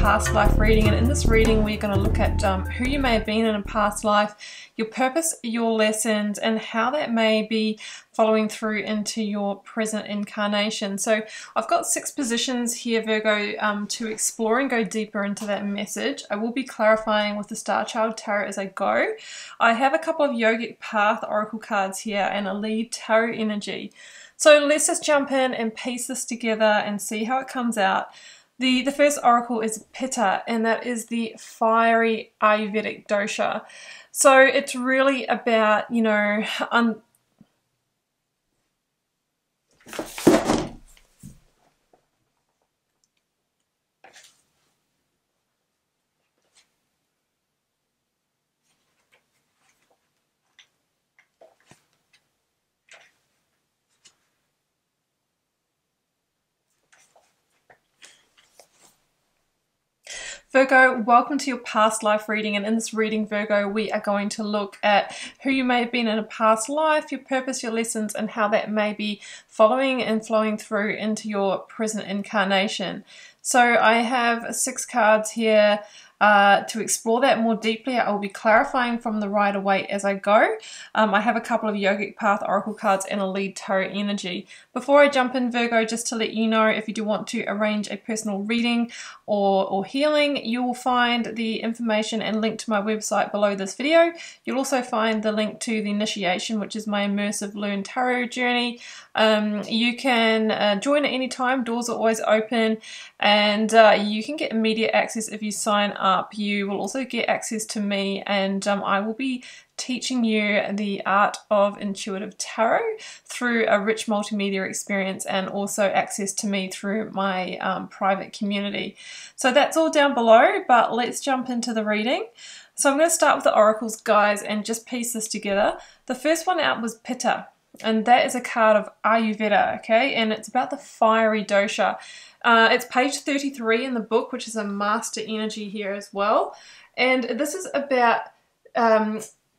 past life reading, and in this reading we're going to look at who you may have been in a past life, your purpose, your lessons, and how that may be following through into your present incarnation. So I've got six positions here, Virgo, to explore and go deeper into that message. I will be clarifying with the Star Child Tarot as I go. I have a couple of yogic path oracle cards here and a lead tarot energy. So let's just jump in and piece this together and see how it comes out. The first oracle is Pitta, and that is the fiery Ayurvedic dosha. So it's really about, you know, Virgo, welcome to your past life reading, and in this reading, Virgo, we are going to look at who you may have been in a past life, your purpose, your lessons, and how that may be following and flowing through into your present incarnation. So I have six cards here to explore that more deeply. I will be clarifying from the rider weight as I go. I have a couple of yogic path oracle cards and a lead tarot energy. Before I jump in, Virgo, just to let you know, if you do want to arrange a personal reading or healing, you will find the information and link to my website below this video. You'll also find the link to the initiation, which is my immersive learn tarot journey. You can join at any time. Doors are always open, and you can get immediate access if you sign up. You will also get access to me, and I will be teaching you the art of intuitive tarot through a rich multimedia experience, and also access to me through my private community. So that's all down below, but let's jump into the reading. So I'm going to start with the oracles, guys, and just piece this together. The first one out was Pitta, and that is a card of Ayurveda, okay, and it's about the fiery dosha. It's page 33 in the book, which is a master energy here as well, and this is about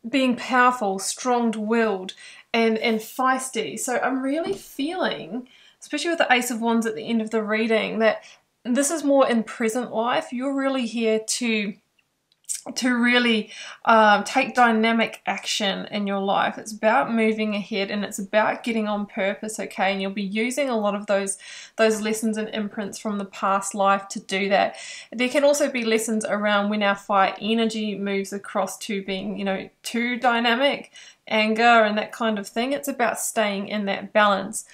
being powerful, strong-willed, and feisty. So I'm really feeling, especially with the Ace of Wands at the end of the reading, that this is more in present life. You're really here to really take dynamic action in your life. It's about moving ahead, and it's about getting on purpose, okay? And you'll be using a lot of those lessons and imprints from the past life to do that. There can also be lessons around when our fire energy moves across to being, you know, too dynamic, anger and that kind of thing. It's about staying in that balance.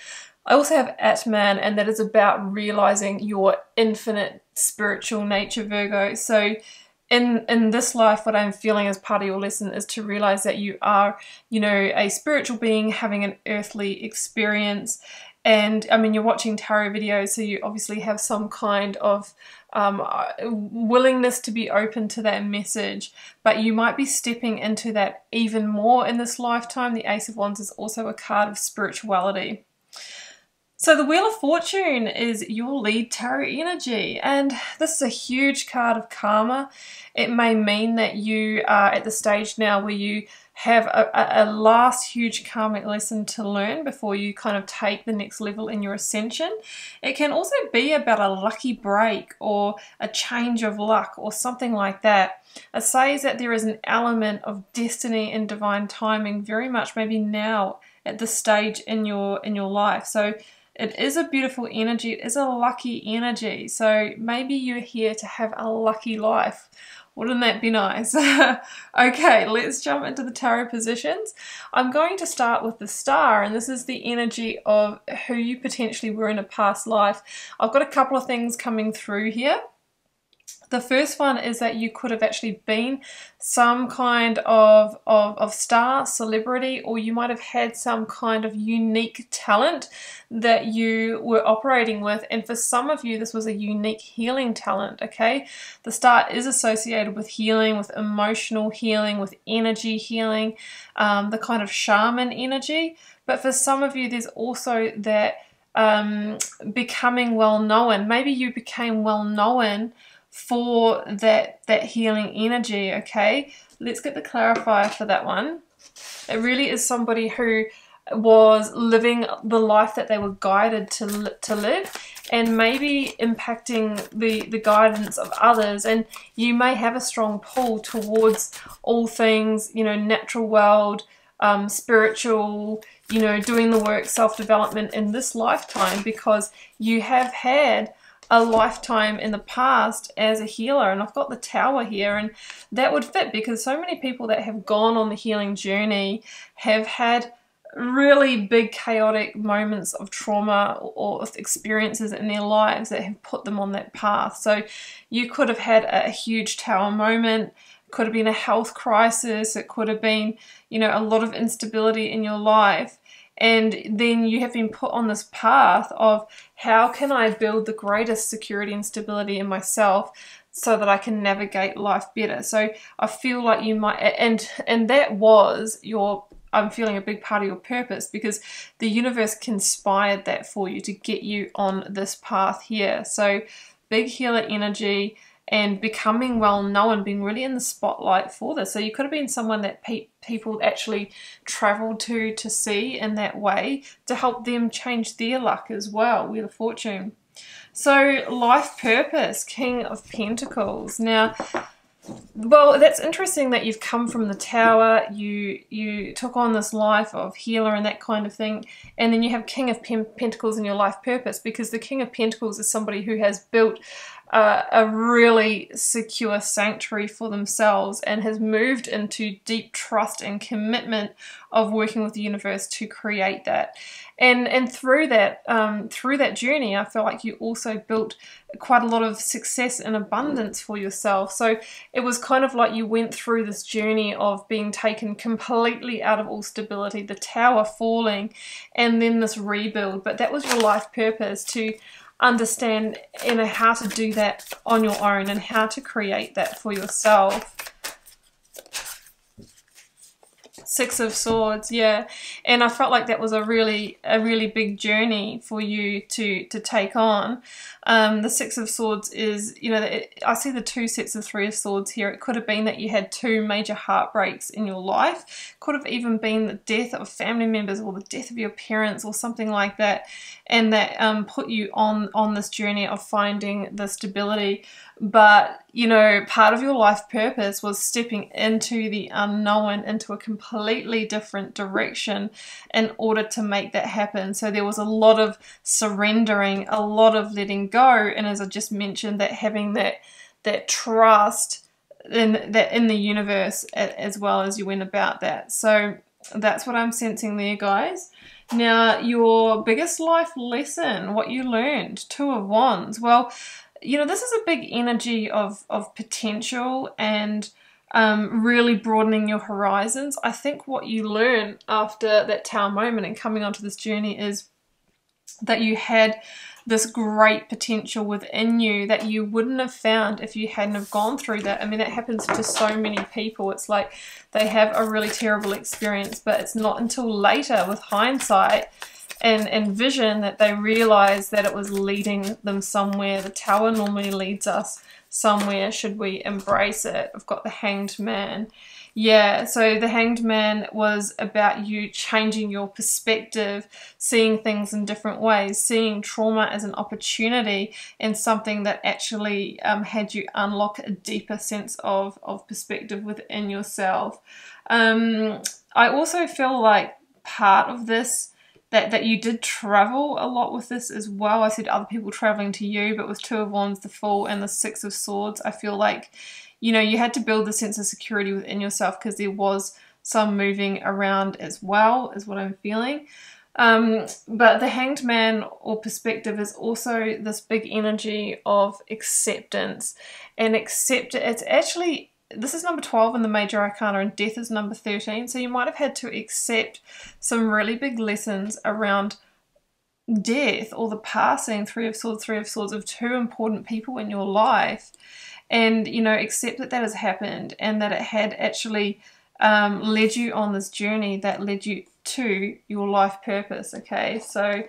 I also have Atman, and that is about realizing your infinite spiritual nature, Virgo. So in this life, what I'm feeling as part of your lesson is to realize that you are, you know, a spiritual being having an earthly experience. And I mean, you're watching tarot videos, so you obviously have some kind of willingness to be open to that message, but you might be stepping into that even more in this lifetime. The Ace of Wands is also a card of spirituality. So the Wheel of Fortune is your lead tarot energy, and this is a huge card of karma. It may mean that you are at the stage now where you have a last huge karmic lesson to learn before you kind of take the next level in your ascension. It can also be about a lucky break or a change of luck or something like that. It says that there is an element of destiny and divine timing very much maybe now at this stage in your life. So it is a beautiful energy. It is a lucky energy. So maybe you're here to have a lucky life. Wouldn't that be nice? Okay, let's jump into the tarot positions. I'm going to start with the star, and this is the energy of who you potentially were in a past life. I've got a couple of things coming through here. The first one is that you could have actually been some kind of star, celebrity, or you might have had some kind of unique talent that you were operating with. And for some of you, this was a unique healing talent, okay? The star is associated with healing, with emotional healing, with energy healing, the kind of shaman energy. But for some of you, there's also that becoming well-known. Maybe you became well-known for that healing energy, okay? Let's get the clarifier for that one. It really is somebody who was living the life that they were guided to live, and maybe impacting the guidance of others, and you may have a strong pull towards all things, you know, natural world, spiritual, you know, doing the work, self-development in this lifetime, because you have had a lifetime in the past as a healer. And I've got the Tower here, and that would fit because so many people that have gone on the healing journey have had really big chaotic moments of trauma or experiences in their lives that have put them on that path. So you could have had a huge Tower moment, could have been a health crisis, it could have been, you know, a lot of instability in your life, and then you have been put on this path of how can I build the greatest security and stability in myself so that I can navigate life better. So I feel like you might, and that was your, I'm feeling a big part of your purpose, because the universe conspired that for you to get you on this path here. So big healer energy and becoming well known, being really in the spotlight for this. So you could have been someone that people actually traveled to see in that way to help them change their luck as well. Wheel of Fortune. So life purpose, King of Pentacles. Now, well, that's interesting that you've come from the Tower, you took on this life of healer and that kind of thing, and then you have King of Pentacles in your life purpose, because the King of Pentacles is somebody who has built a really secure sanctuary for themselves and has moved into deep trust and commitment of working with the universe to create that. And through that journey, I feel like you also built quite a lot of success and abundance for yourself. So it was kind of like you went through this journey of being taken completely out of all stability, the Tower falling, and then this rebuild. But that was your life purpose, to understand, you know, how to do that on your own and how to create that for yourself. Six of Swords, yeah, and I felt like that was a really big journey for you to take on. The Six of Swords is, you know, I see the two sets of Three of Swords here. It could have been that you had two major heartbreaks in your life. Could have even been the death of family members or the death of your parents or something like that, and that put you on this journey of finding the stability. But, you know, part of your life purpose was stepping into the unknown, into a completely different direction in order to make that happen. So there was a lot of surrendering, a lot of letting go, and as I just mentioned, that having that trust in the universe as well as you went about that. So that's what I'm sensing there, guys. Now, your biggest life lesson, what you learned, Two of Wands. Well, you know, this is a big energy of potential and really broadening your horizons. I think what you learn after that Tower moment and coming onto this journey is that you had this great potential within you that you wouldn't have found if you hadn't have gone through that. I mean, that happens to so many people. It's like they have a really terrible experience, but it's not until later with hindsight and vision that they realize that it was leading them somewhere. The Tower normally leads us somewhere. Should we embrace it? I've got the Hanged Man. Yeah, so the Hanged Man was about you changing your perspective, seeing things in different ways, seeing trauma as an opportunity and something that actually had you unlock a deeper sense of perspective within yourself. I also feel like part of this, that you did travel a lot with this as well. I said other people traveling to you, but with Two of Wands, the Fool, and the Six of Swords, I feel like, you know, you had to build the sense of security within yourself because there was some moving around as well, is what I'm feeling. But the Hanged Man or perspective is also this big energy of acceptance. And it's actually, this is number 12 in the Major Arcana and Death is number 13. So you might have had to accept some really big lessons around death or the passing, Three of Swords, of two important people in your life. And, you know, accept that that has happened and that it had actually led you on this journey that led you to your life purpose, okay? So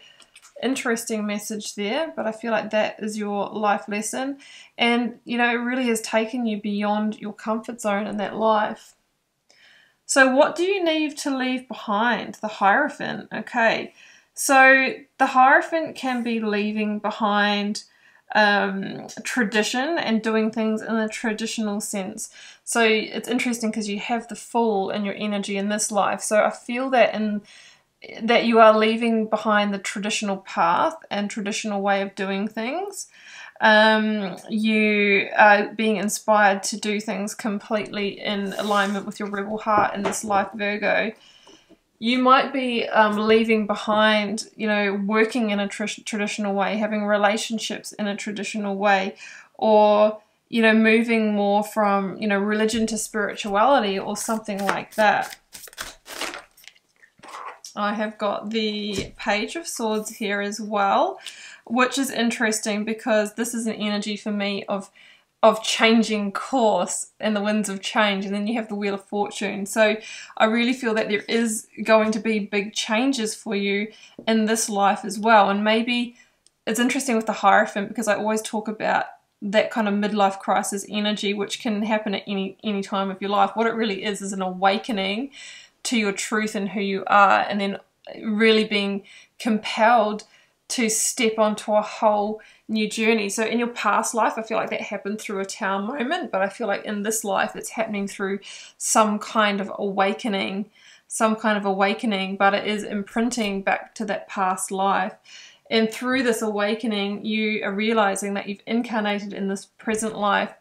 interesting message there, but I feel like that is your life lesson. And, you know, it really has taken you beyond your comfort zone in that life. So what do you need to leave behind? The Hierophant, okay? So the Hierophant can be leaving behind tradition and doing things in a traditional sense. So it's interesting because you have the Fool in your energy in this life. So I feel that in that you are leaving behind the traditional path and traditional way of doing things. You are being inspired to do things completely in alignment with your rebel heart in this life, Virgo. You might be leaving behind, you know, working in a traditional way, having relationships in a traditional way, or, you know, moving more from, you know, religion to spirituality or something like that. I have got the Page of Swords here as well, which is interesting because this is an energy for me of changing course and the winds of change, and then you have the Wheel of Fortune. So I really feel that there is going to be big changes for you in this life as well. And maybe it's interesting with the Hierophant because I always talk about that kind of midlife crisis energy, which can happen at any time of your life. What it really is an awakening to your truth and who you are, and then really being compelled to step onto a whole new journey. So in your past life, I feel like that happened through a town moment, but I feel like in this life it's happening through some kind of awakening, but it is imprinting back to that past life. And through this awakening, you are realizing that you've incarnated in this present life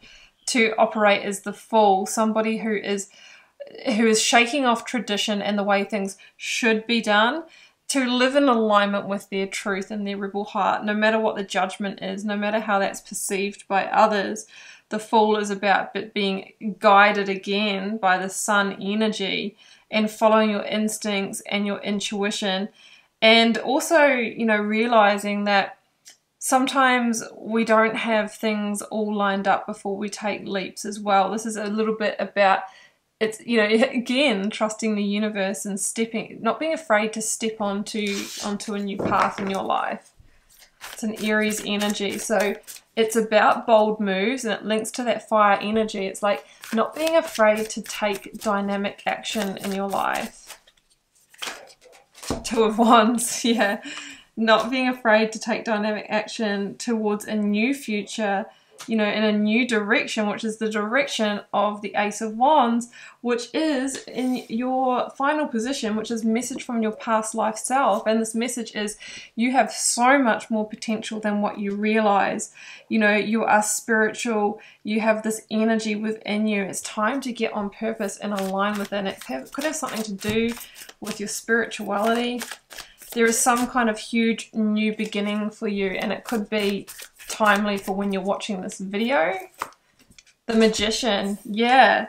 to operate as the Fool, somebody who is shaking off tradition and the way things should be done, to live in alignment with their truth and their rebel heart, no matter what the judgment is, no matter how that's perceived by others. The Fool is about being guided again by the sun energy and following your instincts and your intuition, and also, you know, realizing that sometimes we don't have things all lined up before we take leaps as well. This is a little bit about, it's, you know, again, trusting the universe and stepping, not being afraid to step onto a new path in your life. It's an Aries energy, so it's about bold moves, and it links to that fire energy. It's like not being afraid to take dynamic action in your life. Two of Wands, yeah. Not being afraid to take dynamic action towards a new future, you know, in a new direction, which is the direction of the Ace of Wands, which is in your final position, which is message from your past life self. And this message is you have so much more potential than what you realize. You know, you are spiritual, you have this energy within you. It's time to get on purpose and align within it. It could have something to do with your spirituality. There is some kind of huge new beginning for you, and it could be timely for when you're watching this video. The Magician, yeah.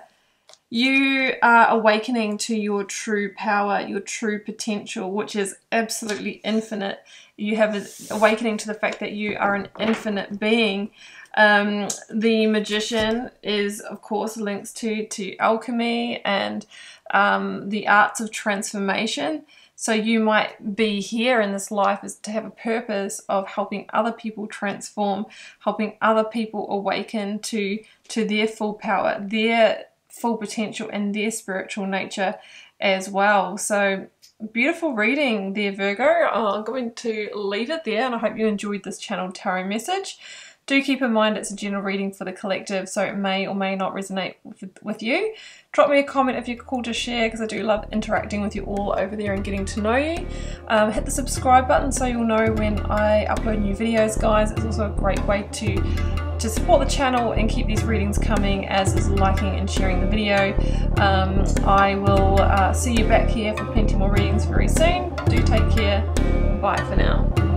You are awakening to your true power, your true potential, which is absolutely infinite. You have an awakening to the fact that you are an infinite being. The Magician is, of course, links to alchemy and the arts of transformation. So you might be here in this life is to have a purpose of helping other people transform, helping other people awaken to their full power, their full potential, and their spiritual nature as well. So beautiful reading there, Virgo. I'm going to leave it there, and I hope you enjoyed this channel tarot message. Do keep in mind it's a general reading for the collective, so it may or may not resonate with you. Drop me a comment if you're cool to share, because I do love interacting with you all over there and getting to know you. Hit the subscribe button so you'll know when I upload new videos, guys. It's also a great way to support the channel and keep these readings coming, as is liking and sharing the video. I will see you back here for plenty more readings very soon. Do take care. Bye for now.